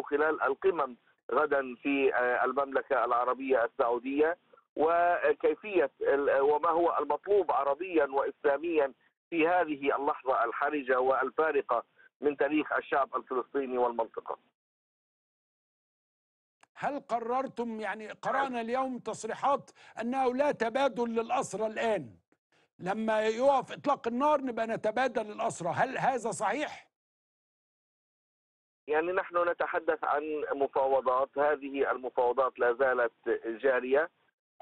سيلتقوا خلال القمم غدا في المملكة العربية السعودية، وكيفية وما هو المطلوب عربيا وإسلاميا في هذه اللحظة الحرجة والفارقة من تاريخ الشعب الفلسطيني والمنطقة. هل قررتم، يعني قرأنا اليوم تصريحات أنه لا تبادل للأسرى الآن، لما يقف إطلاق النار نبقى نتبادل الأسرى، هل هذا صحيح؟ يعني نحن نتحدث عن مفاوضات، هذه المفاوضات لا زالت جارية.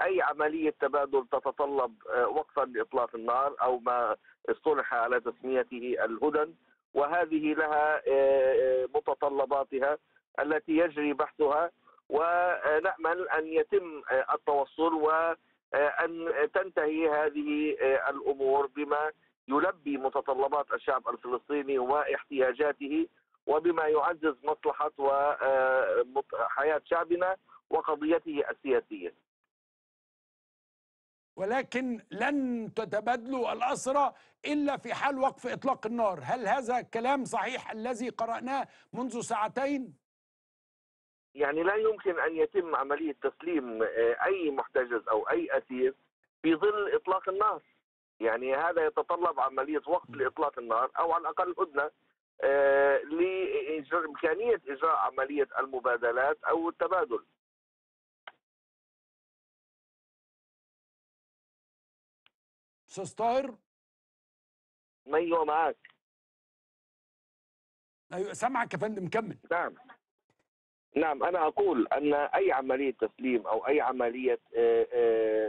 أي عملية تبادل تتطلب وقفا لإطلاق النار أو ما اصطلح على تسميته الهدن، وهذه لها متطلباتها التي يجري بحثها، ونأمل أن يتم التوصل وأن تنتهي هذه الأمور بما يلبي متطلبات الشعب الفلسطيني واحتياجاته، وبما يعزز مصلحة وحياة شعبنا وقضيته السياسية. ولكن لن تتبادلوا الأسرى إلا في حال وقف إطلاق النار، هل هذا الكلام صحيح الذي قرأناه منذ ساعتين؟ يعني لا يمكن أن يتم عملية تسليم أي محتجز أو أي أسير في ظل إطلاق النار، يعني هذا يتطلب عملية وقف لإطلاق النار أو على الأقل هدنة لإمكانية إجراء عملية المبادلات أو التبادل. أستاذ طاهر؟ أيوه معاك. أيوه سامعك يا فندم، كمل. نعم أنا أقول أن أي عملية تسليم أو أي عملية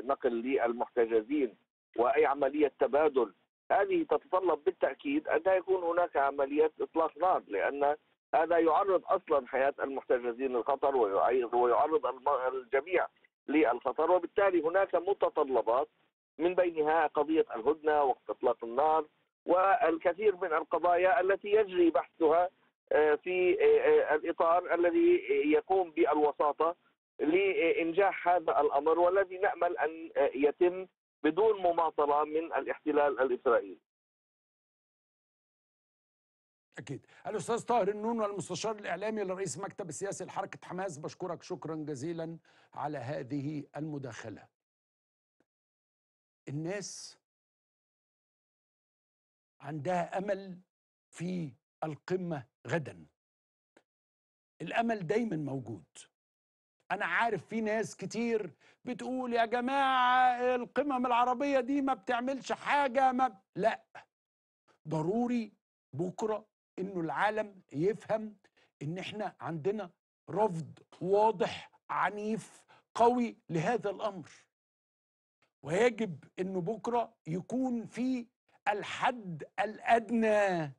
نقل للمحتجزين وأي عملية تبادل هذه تتطلب بالتأكيد أن لا يكون هناك عملية إطلاق نار، لأن هذا يعرض أصلا حياة المحتجزين للخطر ويعرض الجميع للخطر، وبالتالي هناك متطلبات من بينها قضية الهدنة وقت إطلاق النار والكثير من القضايا التي يجري بحثها في الإطار الذي يقوم بالوساطة لإنجاح هذا الأمر، والذي نأمل أن يتم بدون مماطلة من الاحتلال الإسرائيلي. أكيد. الأستاذ طاهر النونو المستشار الإعلامي لرئيس المكتب السياسي لحركة حماس، بشكرك شكرا جزيلا على هذه المداخلة. الناس عندها أمل في القمة غدا، الأمل دايما موجود. أنا عارف في ناس كتير بتقول يا جماعة القمم العربية دي ما بتعملش حاجة، لا، ضروري بكرة إنه العالم يفهم إن إحنا عندنا رفض واضح عنيف قوي لهذا الأمر، ويجب إنه بكرة يكون في الحد الأدنى